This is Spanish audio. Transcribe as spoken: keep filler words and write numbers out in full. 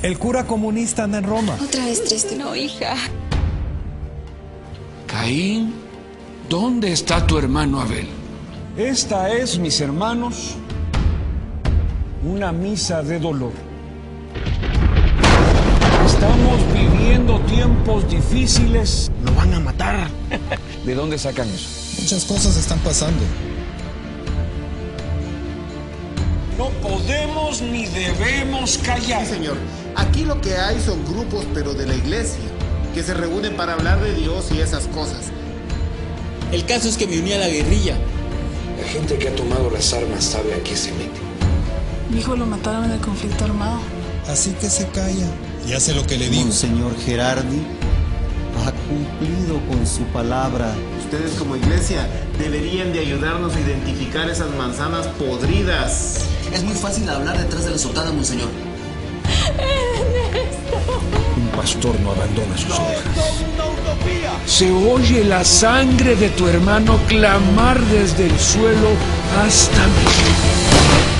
El cura comunista anda en Roma. Otra vez triste. No, hija. Caín, ¿dónde está tu hermano Abel? Esta es, mis hermanos, una misa de dolor. Estamos viviendo tiempos difíciles. Lo van a matar. ¿De dónde sacan eso? Muchas cosas están pasando. No podemos ni debemos callar. Sí, señor. Aquí lo que hay son grupos, pero de la iglesia, que se reúnen para hablar de Dios y esas cosas. El caso es que me uní a la guerrilla. La gente que ha tomado las armas sabe a qué se mete. Mi hijo lo mataron en el conflicto armado. Así que se calla y hace lo que le digo. Monseñor Gerardi ha cumplido con su palabra. Ustedes como iglesia deberían de ayudarnos a identificar esas manzanas podridas. Es muy fácil hablar detrás de la sotana, monseñor. Un pastor no abandona sus ovejas. Se oye la sangre de tu hermano clamar desde el suelo hasta mí.